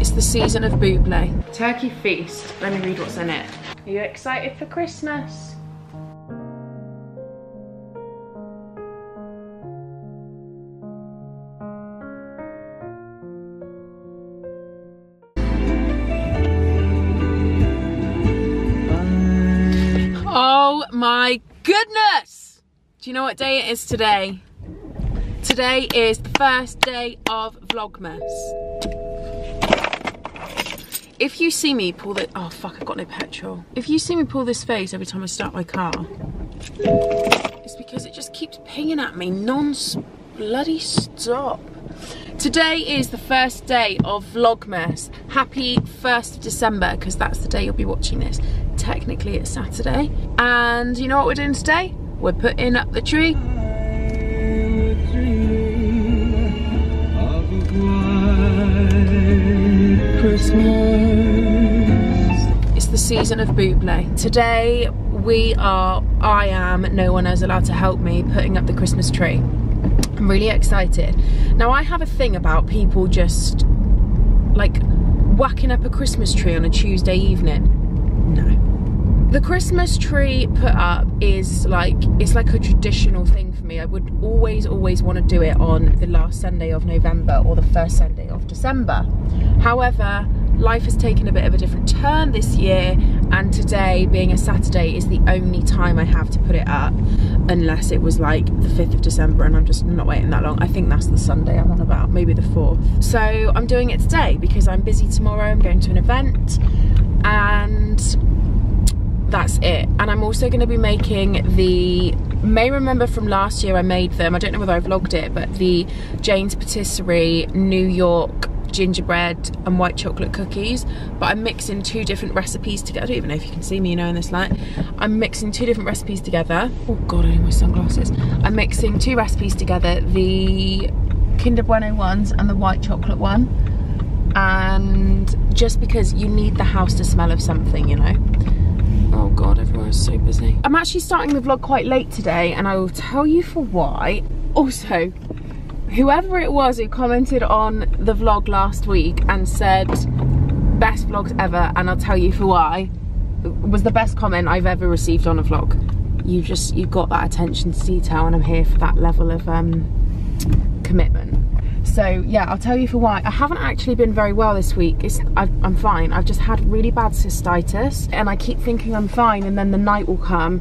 It's the season of Bublé. Turkey feast. Let me read what's in it. Are you excited for Christmas? Oh my goodness! Do you know what day it is today? Today is the first day of Vlogmas. If you see me pull the... Oh fuck, I've got no petrol. If you see me pull this face every time I start my car, it's because it just keeps pinging at me non-bloody-stop. Today is the first day of Vlogmas. Happy 1st of December, because that's the day you'll be watching this. Technically, it's Saturday. And you know what we're doing today? We're putting up the tree. Christmas. It's the season of Bublé. Today we are, no one is allowed to help me, putting up the Christmas tree. I'm really excited. Now I have a thing about people just like whacking up a Christmas tree on a Tuesday evening. No. The Christmas tree put up is like, it's like a traditional thing for me. I would always want to do it on the last Sunday of November or the first Sunday of December. However, life has taken a bit of a different turn this year, and today, being a Saturday, is the only time I have to put it up, unless it was like the 5th of December, and I'm just not waiting that long. I think that's the Sunday I'm on about, maybe the 4th. So I'm doing it today because I'm busy tomorrow, I'm going to an event, and that's it. And I'm also going to be making the... You may remember from last year I made them, I don't know whether I vlogged it, but the Jane's Patisserie New York gingerbread and white chocolate cookies, but I'm mixing two different recipes together. I don't even know if you can see me, you know, in this light. I'm mixing two different recipes together. Oh god, I need my sunglasses. I'm mixing two recipes together, the Kinder Bueno ones and the white chocolate one, and just because you need the house to smell of something, you know. Oh god, everyone's so busy. I'm actually starting the vlog quite late today, and I will tell you for why. Also, whoever it was who commented on the vlog last week and said best vlogs ever, and I'll tell you for why, was the best comment I've ever received on a vlog. You've got that attention to detail, and I'm here for that level of commitment. So yeah, I'll tell you for why. I haven't actually been very well this week. I'm fine. I've just had really bad cystitis, and I keep thinking I'm fine, and then the night will come,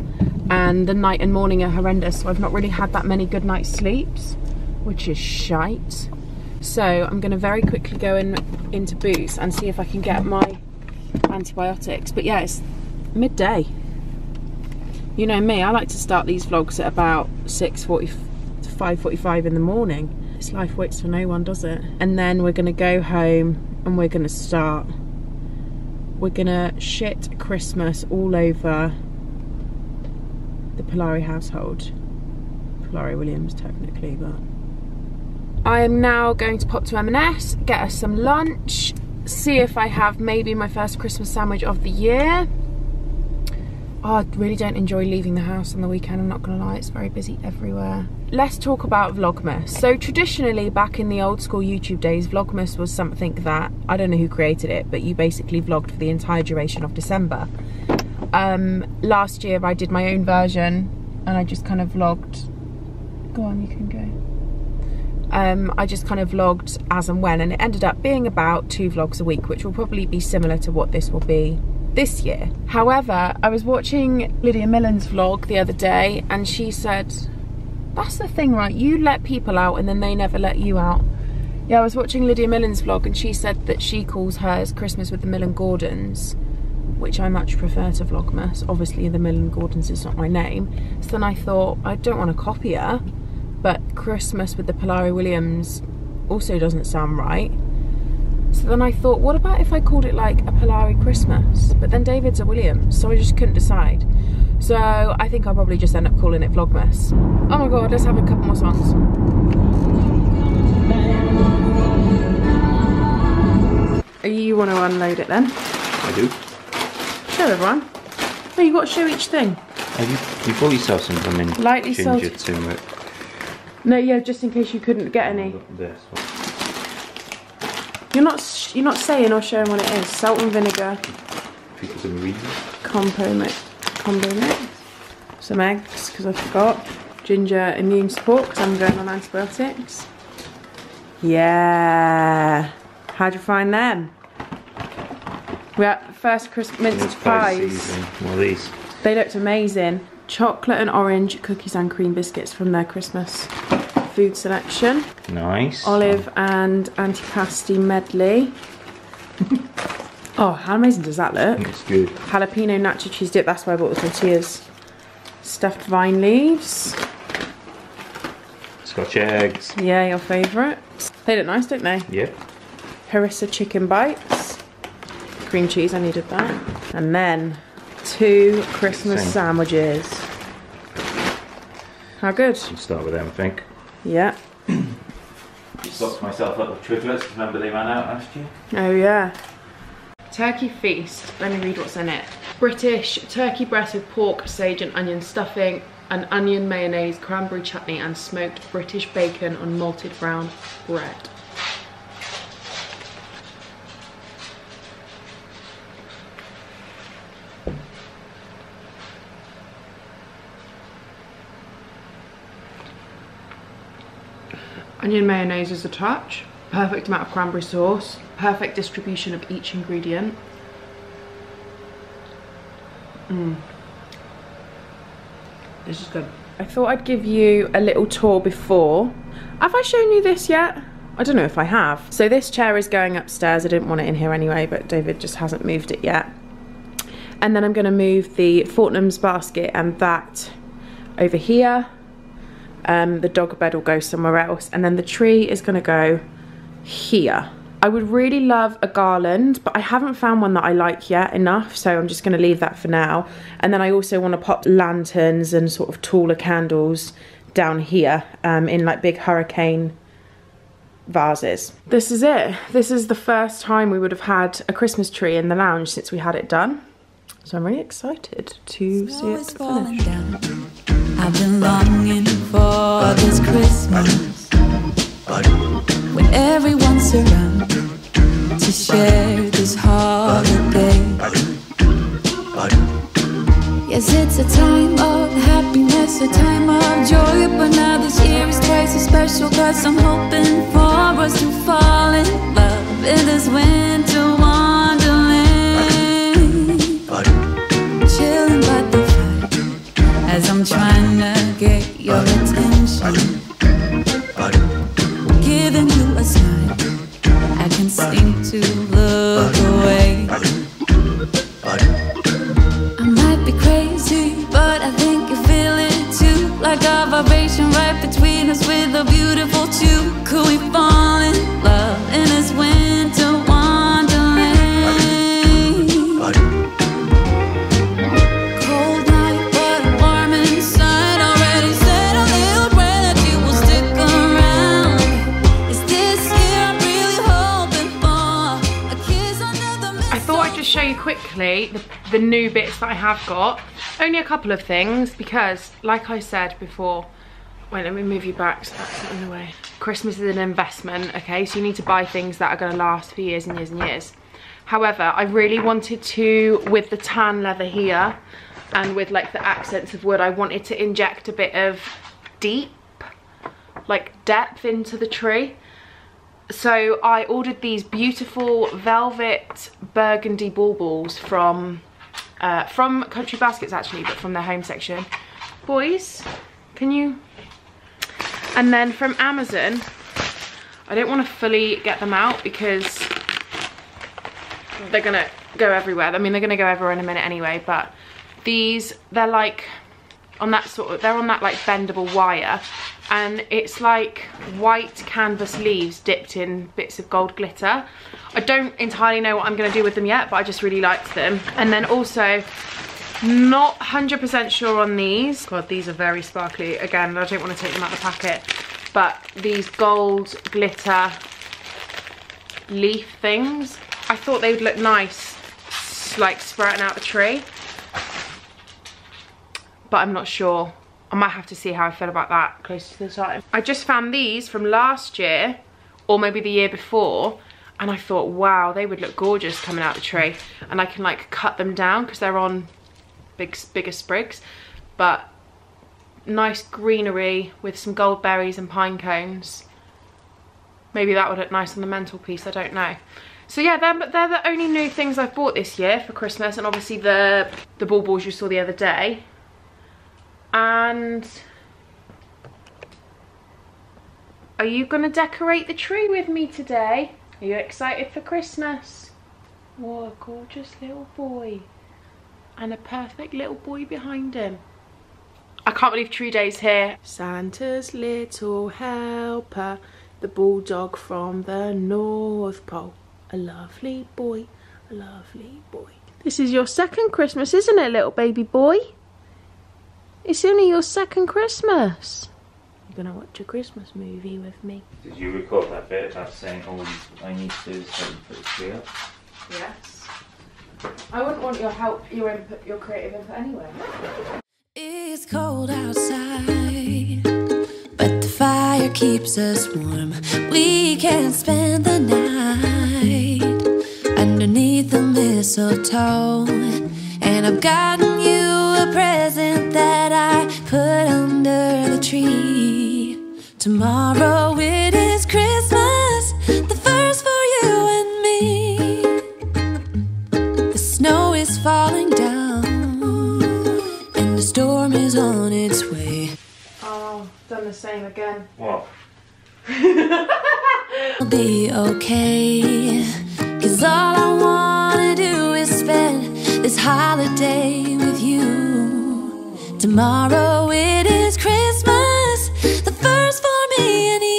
and the night and morning are horrendous, so I've not really had that many good night sleeps, which is shite. So I'm gonna very quickly go into Boots and see if I can get my antibiotics. But yeah, it's midday. You know me, I like to start these vlogs at about 6:40 to 5:45 in the morning. This life waits for no one, does it? And then we're gonna go home and we're gonna start. We're gonna shit Christmas all over the Polari household. Polari Williams, technically, but... I am now going to pop to M&S, get us some lunch, see if I have maybe my first Christmas sandwich of the year. Oh, I really don't enjoy leaving the house on the weekend, I'm not gonna lie, it's very busy everywhere. Let's talk about Vlogmas. So traditionally, back in the old school YouTube days, Vlogmas was something that, I don't know who created it, but you basically vlogged for the entire duration of December. Last year I did my own version, and I just kind of vlogged. Go on, you can go. I just kind of vlogged as and when, and it ended up being about 2 vlogs a week, which will probably be similar to what this will be this year. However, I was watching Lydia Millen's vlog the other day, and she said, that's the thing, right? You let people out and then they never let you out. Yeah, I was watching Lydia Millen's vlog, and she said that she calls hers Christmas with the Millen-Gordons, which I much prefer to Vlogmas. Obviously, the Millen-Gordons is not my name. So then I thought, I don't want to copy her, but Christmas with the Polari Williams also doesn't sound right. So then I thought, what about if I called it like a Polari Christmas? But then David's a Williams, so I just couldn't decide. So I think I'll probably just end up calling it Vlogmas. Oh my god, let's have a couple more songs. You want to unload it then? I do. Show everyone. No, you've got to show each thing. You bought yourself some, I mean, lightly salted. No, yeah, just in case you couldn't get any. This one. You're not You're not saying or showing what it is. Salt and vinegar. Combo mix. Some eggs, because I forgot. Ginger immune support, because I'm going on antibiotics. Yeah. How'd you find them? We had the first Christmas pies. Well, these. They looked amazing. Chocolate and orange cookies and cream biscuits from their Christmas food selection. Nice. Olive and antipasti medley. Oh, how amazing does that look? Looks good. Jalapeno nacho cheese dip, that's why I bought the tortillas. Stuffed vine leaves. Scotch eggs. Yeah, your favourite. They look nice, don't they? Yep. Harissa chicken bites. Cream cheese, I needed that. And then two Christmas sandwiches. How good? We'll start with them, I think. Yeah. Just locked myself up with Twiglets. Remember they ran out last year? Oh, yeah. Turkey feast. Let me read what's in it. British turkey breast with pork, sage and onion stuffing, an onion mayonnaise, cranberry chutney and smoked British bacon on malted brown bread. Onion mayonnaise is a touch. Perfect amount of cranberry sauce. Perfect distribution of each ingredient. This is good. I thought I'd give you a little tour before. Have I shown you this yet? I don't know if I have. So this chair is going upstairs. I didn't want it in here anyway, but David just hasn't moved it yet. And then I'm going to move the Fortnum's basket and that over here. The dog bed will go somewhere else, and then the tree is going to go here. I would really love a garland, but I haven't found one that I like yet enough, so I'm just going to leave that for now. And then I also want to pop lanterns and sort of taller candles down here in like big hurricane vases. This is it. This is the first time we would have had a Christmas tree in the lounge since we had it done. So I'm really excited to see it finished. I've been longing for this Christmas when everyone's around to share this holiday. Yes, it's a time of happiness, a time of joy, but now this year is twice as special, cause I'm hoping for us to fall in love in this winter wonderland. Chilling by the fire as I'm trying to get your attention. Giving you a smile, I can seem to look away. I might be crazy, but I think you feel it too. Like a vibration right between us with a beautiful tune. Could we fall in love in this winter wonderland? Cold night, but warm inside. Already said a little prayer that you will stick around. It's this year I'm really hoping for. A kiss I'll never miss. I thought I'd just show you quickly the new bits that I have got. Only a couple of things, because like I said before, wait, let me move you back so that's not in the way. Christmas is an investment, okay? So you need to buy things that are going to last for years and years and years. However, I really wanted to, with the tan leather here and with like the accents of wood, I wanted to inject a bit of deep, like depth into the tree. So I ordered these beautiful velvet burgundy baubles from Country Baskets actually, but from their home section. Boys, can you? And then from Amazon, I don't want to fully get them out because they're gonna go everywhere. I mean, they're gonna go everywhere in a minute anyway, but these, they're like on that sort of, they're on that like bendable wire, and it's like white canvas leaves dipped in bits of gold glitter. I don't entirely know what I'm going to do with them yet, but I just really liked them. And then also, not 100% sure on these. God, these are very sparkly. Again, I don't want to take them out of the packet, but these gold glitter leaf things, I thought they would look nice, like sprouting out the tree. But I'm not sure. I might have to see how I feel about that close to the time. I just found these from last year, or maybe the year before, and I thought, wow, they would look gorgeous coming out the tree. And I can like cut them down because they're on bigger sprigs, but nice greenery with some gold berries and pine cones. Maybe that would look nice on the mantelpiece, I don't know. So yeah, they're the only new things I've bought this year for Christmas, and obviously the baubles you saw the other day. And are you gonna decorate the tree with me today? Are you excited for Christmas? What a gorgeous little boy. And a perfect little boy behind him. I can't believe Tree Day's here. Santa's little helper, the bulldog from the North Pole. A lovely boy, a lovely boy. This is your second Christmas, isn't it, little baby boy? It's only your second Christmas. You're gonna watch a Christmas movie with me. Did you record that bit about saying all I need to do is put the tree up? Yes. I wouldn't want your help, your input, your creative input anyway. It's cold outside, but the fire keeps us warm. We can spend the night underneath the mistletoe. And I've gotten you a present that I put under the tree. Tomorrow it is Christmas, the first for you and me. The snow is falling down, and the storm is on its way. Oh, done the same again. What? It'll be okay, 'cause all I wanna do is spend this holiday with you. Tomorrow it is Christmas, the first for me and you.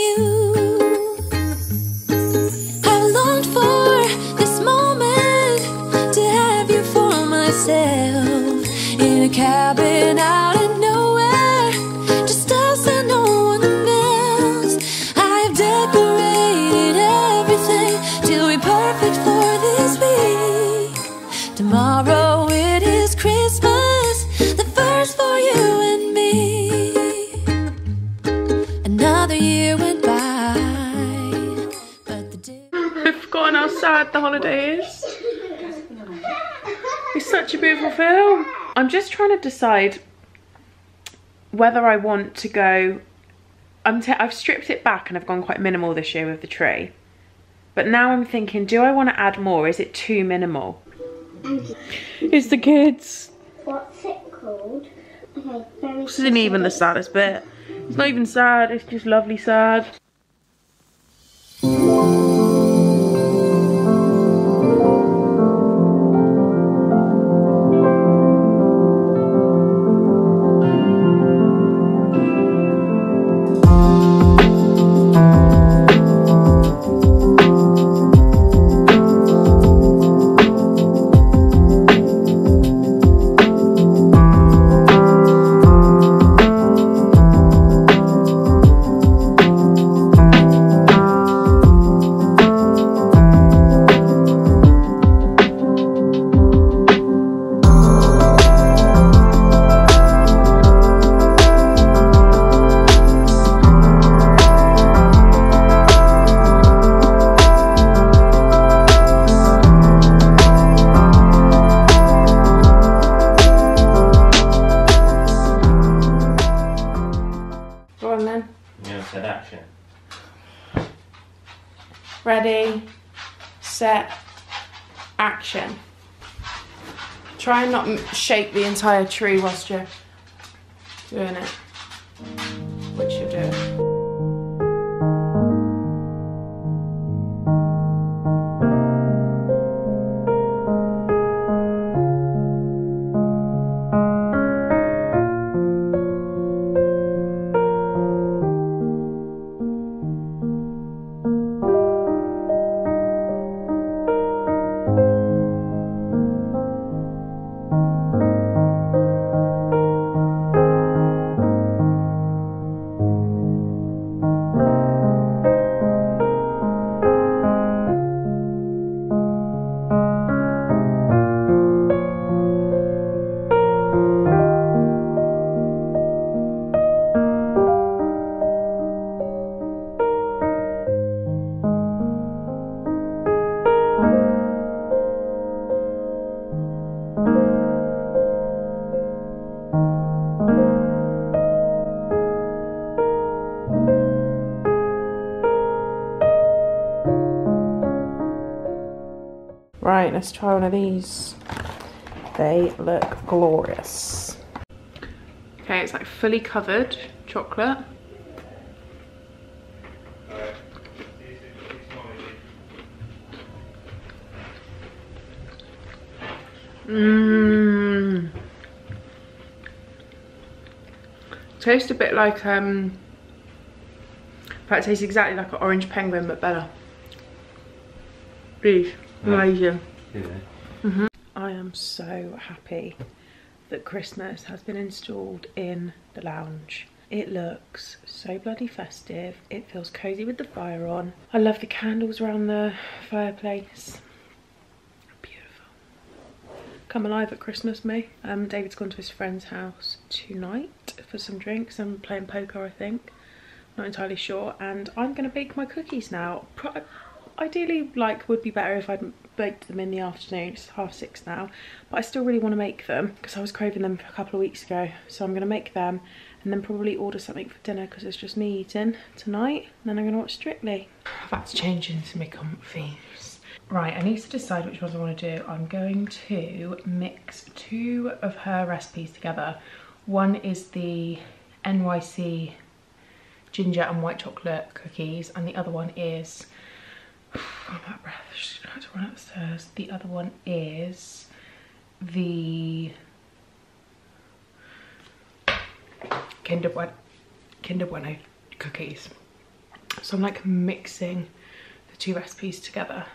I've longed for this moment to have you for myself, in a cabin out in nowhere, just us and no one else. I've decorated everything till we're perfect for this week. Tomorrow it is Christmas, the first for you and me. Another year went by, but the day... I've forgotten how sad the holiday is. It's such a beautiful film. I'm just trying to decide whether I want to go... I've stripped it back and I've gone quite minimal this year with the tree. But now I'm thinking, do I want to add more? Is it too minimal? It's the kids. What's it called? Okay, this isn't even the saddest bit. It's not even sad, it's just lovely sad. Ready, set, action. Try and not shake the entire tree whilst you're doing it, which you're doing. Right, let's try one of these. They look glorious. Okay, it's like fully covered chocolate. Mmm. Tastes a bit like in fact, it tastes exactly like an orange penguin but better. Beef. Amazing. Yeah. Mm-hmm. I am so happy that Christmas has been installed in the lounge. It looks so bloody festive. It feels cozy with the fire on. I love the candles around the fireplace. Beautiful. Come alive at Christmas, me. David's gone to his friend's house tonight for some drinks and playing poker, I think. Not entirely sure. And I'm gonna bake my cookies now. Ideally, like, would be better if I'd baked them in the afternoon. It's 6:30 now, but I still really want to make them because I was craving them a couple of weeks ago. So I'm going to make them and then probably order something for dinner because it's just me eating tonight. And then I'm going to watch Strictly. That's changing to my comfies. Right, I need to decide which ones I want to do. I'm going to mix two of her recipes together. One is the NYC ginger and white chocolate cookies, and the other one is... I'm out of breath, I had to run upstairs. The other one is the Kinder Bueno cookies. So I'm like mixing the two recipes together.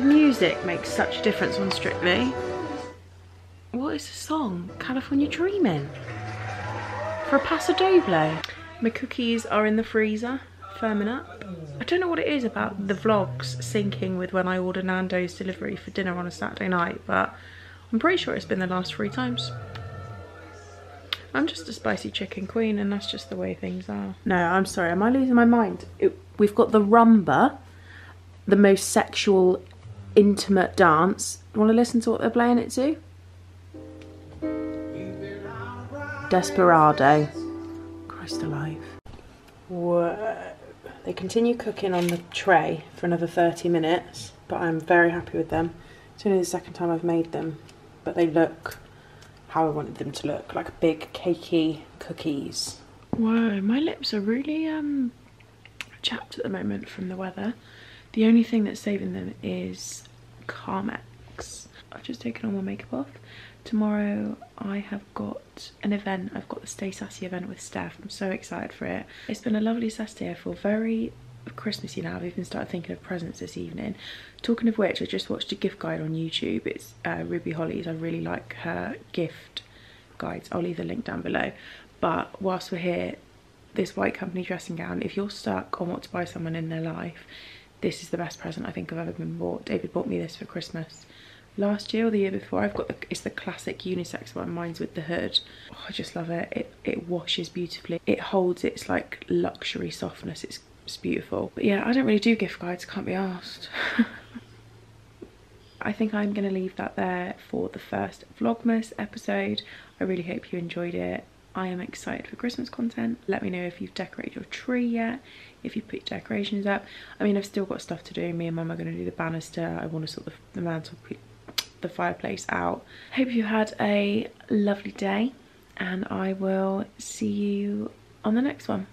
Music makes such a difference on Strictly. What is the song? California Dreamin'. For a Paso Doble. My cookies are in the freezer, firming up. I don't know what it is about the vlogs syncing with when I order Nando's delivery for dinner on a Saturday night, but I'm pretty sure it's been the last 3 times. I'm just a spicy chicken queen and that's just the way things are. No, I'm sorry, am I losing my mind? We've got the rumba, the most sexual intimate dance. You want to listen to what they're playing it to? Desperado. Christ alive. Whoa. They continue cooking on the tray for another 30 minutes, but I'm very happy with them. It's only the second time I've made them, but they look how I wanted them to look, like big cakey cookies. Whoa, my lips are really chapped at the moment from the weather. The only thing that's saving them is Carmex. I've just taken all my makeup off. Tomorrow I have got an event. I've got the Stay Sassy event with Steph. I'm so excited for it. It's been a lovely Saturday. I feel very Christmassy now. I've even started thinking of presents this evening. Talking of which, I just watched a gift guide on YouTube. It's Ruby Holly's. I really like her gift guides. I'll leave the link down below. But whilst we're here, this White Company dressing gown, if you're stuck on what to buy someone in their life, this is the best present I think I've ever been bought. David bought me this for Christmas last year or the year before. I've got it's the classic unisex one. Mine's with the hood. Oh, I just love it. It washes beautifully. It holds its like luxury softness. It's beautiful. But yeah, I don't really do gift guides. Can't be asked. I think I'm going to leave that there for the first Vlogmas episode. I really hope you enjoyed it. I am excited for Christmas content. Let me know if you've decorated your tree yet, if you've put your decorations up. I mean, I've still got stuff to do. Me and Mum are going to do the banister. I want to sort the mantle, the fireplace out. Hope you had a lovely day and I will see you on the next one.